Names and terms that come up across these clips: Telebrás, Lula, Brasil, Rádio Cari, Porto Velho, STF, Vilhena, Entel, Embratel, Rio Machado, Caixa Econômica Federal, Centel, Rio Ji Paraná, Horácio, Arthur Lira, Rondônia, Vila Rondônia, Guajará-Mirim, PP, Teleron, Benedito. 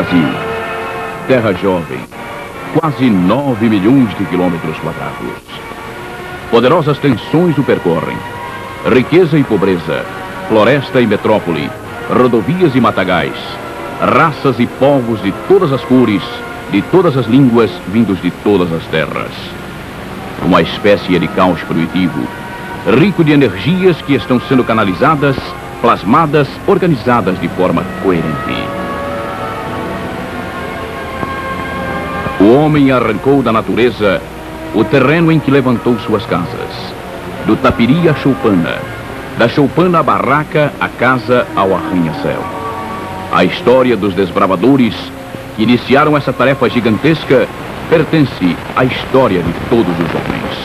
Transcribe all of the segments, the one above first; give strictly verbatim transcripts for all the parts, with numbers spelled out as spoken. Brasil, terra jovem, quase nove milhões de quilômetros quadrados. Poderosas tensões o percorrem, riqueza e pobreza, floresta e metrópole, rodovias e matagais, raças e povos de todas as cores, de todas as línguas, vindos de todas as terras. Uma espécie de caos primitivo, rico de energias que estão sendo canalizadas, plasmadas, organizadas de forma coerente. O homem arrancou da natureza o terreno em que levantou suas casas, do tapiri à choupana, da choupana à barraca, à casa, ao arranha-céu. A história dos desbravadores que iniciaram essa tarefa gigantesca pertence à história de todos os homens.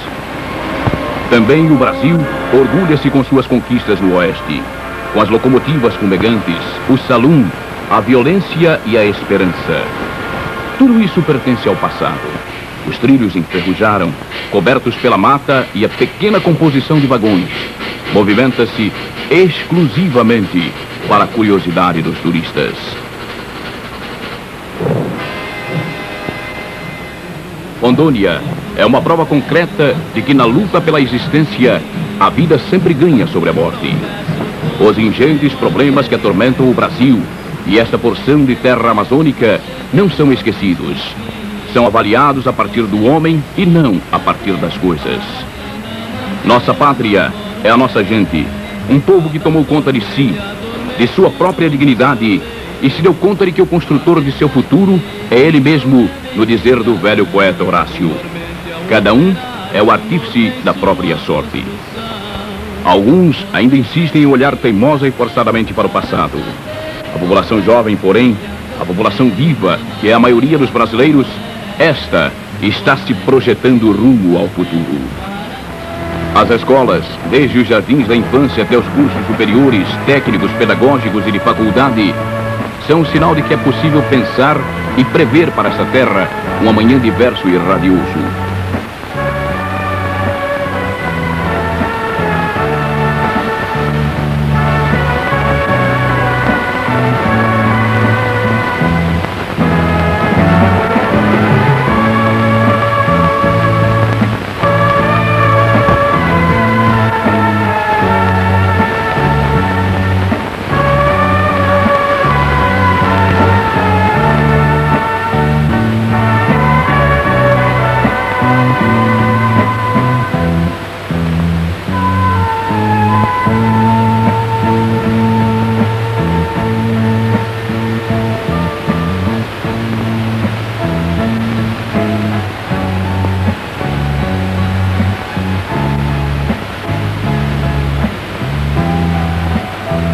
Também o Brasil orgulha-se com suas conquistas no Oeste, com as locomotivas fumegantes, o salão, a violência e a esperança. Tudo isso pertence ao passado. Os trilhos enferrujaram, cobertos pela mata e a pequena composição de vagões. Movimenta-se exclusivamente para a curiosidade dos turistas. Rondônia é uma prova concreta de que na luta pela existência, a vida sempre ganha sobre a morte. Os ingentes problemas que atormentam o Brasil e esta porção de terra amazônica não são esquecidos. São avaliados a partir do homem e não a partir das coisas. Nossa pátria é a nossa gente, um povo que tomou conta de si, de sua própria dignidade e se deu conta de que o construtor de seu futuro é ele mesmo, no dizer do velho poeta Horácio. Cada um é o artífice da própria sorte. Alguns ainda insistem em olhar teimosa e forçadamente para o passado. A população jovem, porém, a população viva, que é a maioria dos brasileiros, esta está se projetando rumo ao futuro. As escolas, desde os jardins da infância até os cursos superiores, técnicos, pedagógicos e de faculdade, são um sinal de que é possível pensar e prever para esta terra um amanhã diverso e radioso.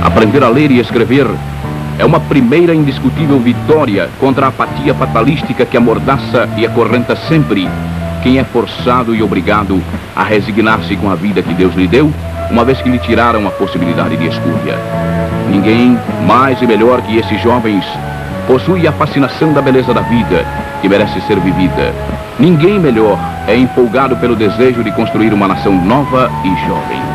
Aprender a ler e escrever é uma primeira indiscutível vitória contra a apatia fatalística que amordaça e acorrenta sempre quem é forçado e obrigado a resignar-se com a vida que Deus lhe deu, uma vez que lhe tiraram a possibilidade de escolha. Ninguém, mais e melhor que esses jovens, possui a fascinação da beleza da vida que merece ser vivida. Ninguém melhor é empolgado pelo desejo de construir uma nação nova e jovem.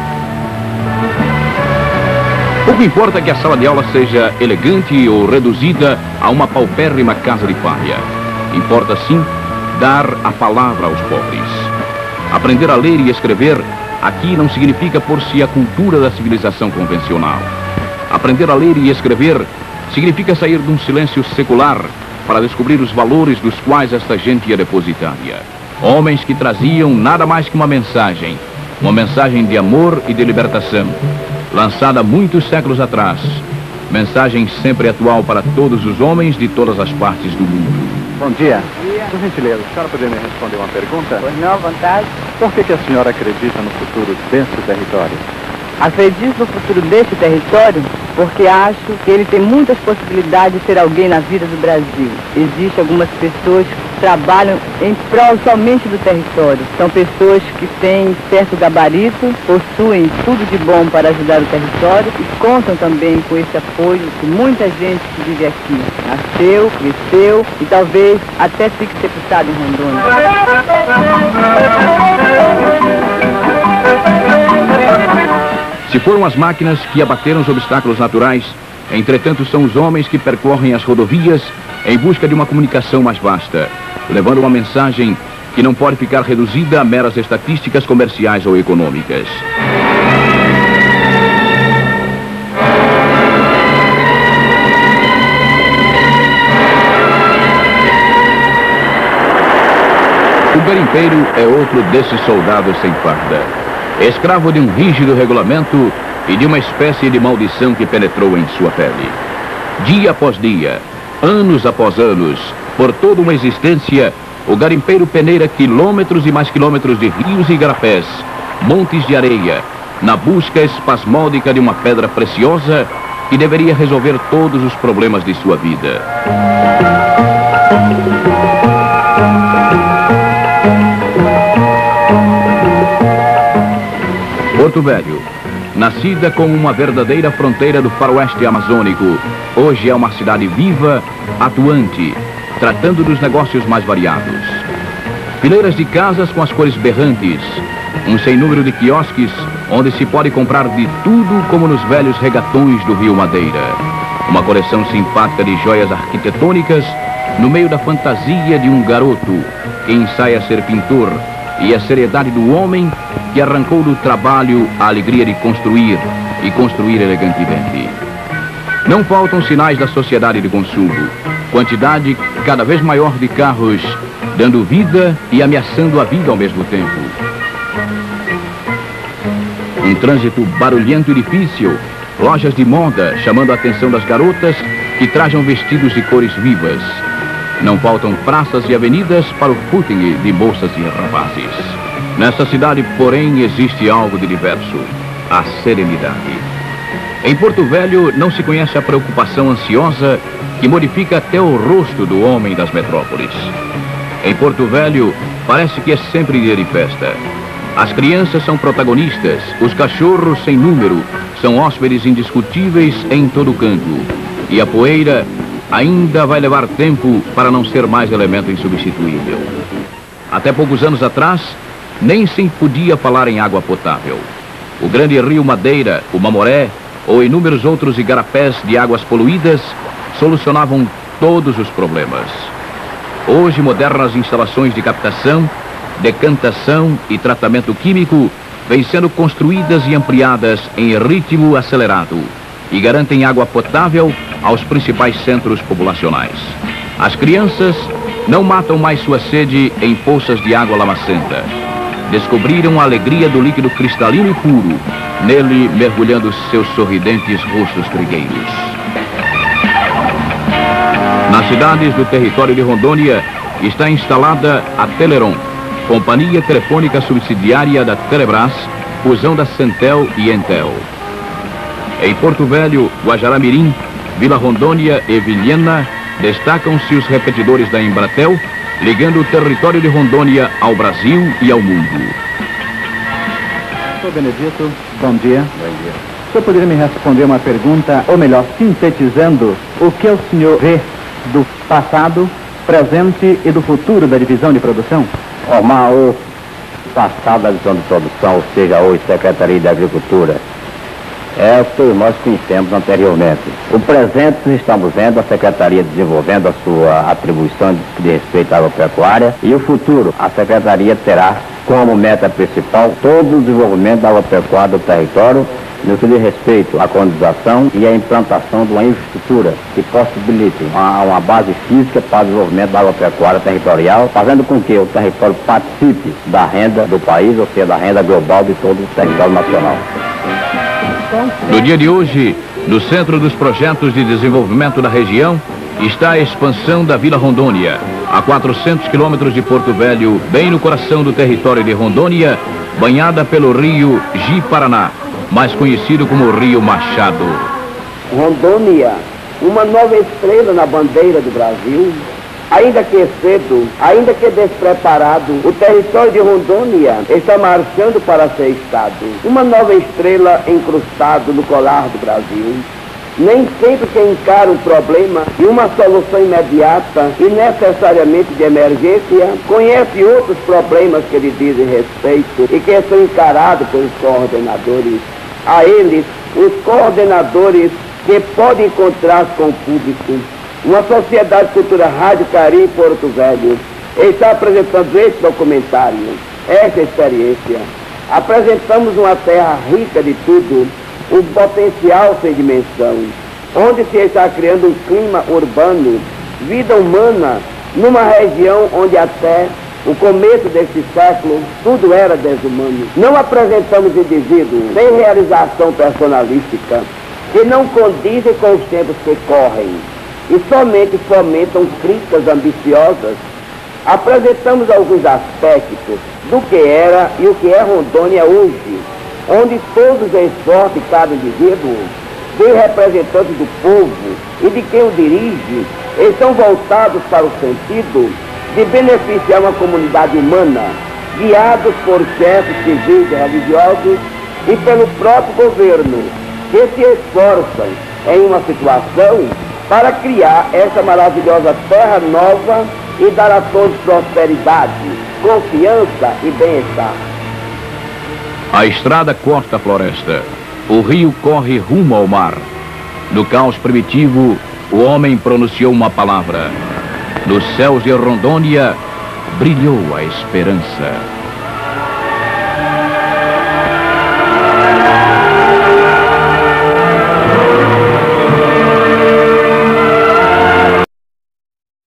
Pouco importa que a sala de aula seja elegante ou reduzida a uma paupérrima casa de palha. Importa, sim, dar a palavra aos pobres. Aprender a ler e escrever aqui não significa por si a cultura da civilização convencional. Aprender a ler e escrever significa sair de um silêncio secular para descobrir os valores dos quais esta gente é depositária. Homens que traziam nada mais que uma mensagem, uma mensagem de amor e de libertação, lançada muitos séculos atrás. Mensagem sempre atual para todos os homens de todas as partes do mundo. Bom dia. Bom dia. Por gentileza, a senhora poderia me responder uma pergunta? Pois não, à vontade. Por que, que a senhora acredita no futuro desse território? Acredito no futuro desse território porque acho que ele tem muitas possibilidades de ser alguém na vida do Brasil. Existem algumas pessoas que trabalham em prol somente do território. São pessoas que têm certo gabarito, possuem tudo de bom para ajudar o território e contam também com esse apoio de muita gente que vive aqui. Nasceu, cresceu e talvez até fique sepultado em Rondônia. Se foram as máquinas que abateram os obstáculos naturais, Entretanto, são os homens que percorrem as rodovias em busca de uma comunicação mais vasta, levando uma mensagem que não pode ficar reduzida a meras estatísticas comerciais ou econômicas. O garimpeiro é outro desses soldados sem farda, escravo de um rígido regulamento e de uma espécie de maldição que penetrou em sua pele. Dia após dia, anos após anos, por toda uma existência, o garimpeiro peneira quilômetros e mais quilômetros de rios e igarapés, montes de areia, na busca espasmódica de uma pedra preciosa que deveria resolver todos os problemas de sua vida. Porto Velho, nascida como uma verdadeira fronteira do faroeste amazônico, hoje é uma cidade viva, atuante, tratando dos negócios mais variados. Fileiras de casas com as cores berrantes, um sem número de quiosques onde se pode comprar de tudo como nos velhos regatões do Rio Madeira. Uma coleção simpática de joias arquitetônicas no meio da fantasia de um garoto que ensaia ser pintor e a seriedade do homem que arrancou do trabalho a alegria de construir e construir elegantemente. Não faltam sinais da sociedade de consumo, quantidade cada vez maior de carros, dando vida e ameaçando a vida ao mesmo tempo. Um trânsito barulhento e difícil, lojas de moda chamando a atenção das garotas que trajam vestidos de cores vivas. Não faltam praças e avenidas para o footing de moças e rapazes. Nessa cidade, porém, existe algo de diverso: a serenidade. Em Porto Velho, não se conhece a preocupação ansiosa que modifica até o rosto do homem das metrópoles. Em Porto Velho, parece que é sempre dia de festa. As crianças são protagonistas, os cachorros sem número são hóspedes indiscutíveis em todo canto. E a poeira ainda vai levar tempo para não ser mais elemento insubstituível. Até poucos anos atrás, nem se podia falar em água potável. O grande rio Madeira, o Mamoré, ou inúmeros outros igarapés de águas poluídas, solucionavam todos os problemas. Hoje, modernas instalações de captação, decantação e tratamento químico vêm sendo construídas e ampliadas em ritmo acelerado e garantem água potável aos principais centros populacionais. As crianças não matam mais sua sede em poças de água lamacenta. Descobriram a alegria do líquido cristalino e puro, nele mergulhando seus sorridentes rostos trigueiros. Nas cidades do território de Rondônia está instalada a Teleron, companhia telefônica subsidiária da Telebrás, fusão da Centel e Entel. Em Porto Velho, Guajará-Mirim, Vila Rondônia e Vilhena, destacam-se os repetidores da Embratel, ligando o território de Rondônia ao Brasil e ao mundo. Sou Benedito, bom dia. Bom dia. O senhor poderia me responder uma pergunta, ou melhor, sintetizando, o que o senhor vê do passado, presente e do futuro da divisão de produção? Omar, o passado da divisão de produção, ou seja, hoje Secretaria da Agricultura, é o que nós conhecemos anteriormente. O presente estamos vendo a Secretaria desenvolvendo a sua atribuição de respeito à agropecuária, e o futuro a Secretaria terá como meta principal todo o desenvolvimento da agropecuária do território no que diz respeito à colonização e à implantação de uma infraestrutura que possibilite uma, uma base física para o desenvolvimento da agropecuária territorial, fazendo com que o território participe da renda do país, ou seja, da renda global de todo o território nacional. No dia de hoje, no centro dos projetos de desenvolvimento da região, está a expansão da Vila Rondônia, a quatrocentos quilômetros de Porto Velho, bem no coração do território de Rondônia, banhada pelo Rio Ji Paraná, mais conhecido como Rio Machado. Rondônia, uma nova estrela na bandeira do Brasil. Ainda que cedo, ainda que despreparado, o território de Rondônia está marchando para ser Estado. Uma nova estrela encrustada no colar do Brasil. Nem sempre se encara um problema e uma solução imediata e necessariamente de emergência, conhece outros problemas que lhe dizem respeito e que são encarados pelos coordenadores. A eles, os coordenadores que pode encontrar-se com o público. Uma sociedade de cultura Rádio Cari em Porto Velho está apresentando esse documentário, essa experiência. Apresentamos uma terra rica de tudo, um potencial sem dimensão, onde se está criando um clima urbano, vida humana, numa região onde até o começo deste século tudo era desumano. Não apresentamos indivíduos sem realização personalística, que não condizem com os tempos que correm e somente fomentam críticas ambiciosas. Apresentamos alguns aspectos do que era e o que é Rondônia hoje, onde todos em sorte, cada indivíduo, de representantes do povo e de quem o dirige, estão voltados para o sentido de beneficiar uma comunidade humana, guiados por chefes civis e religiosos e pelo próprio governo, que se esforçam em uma situação para criar essa maravilhosa terra nova e dar a todos prosperidade, confiança e bem-estar. A estrada corta a floresta, o rio corre rumo ao mar. No caos primitivo, o homem pronunciou uma palavra. Nos céus de Rondônia, brilhou a esperança.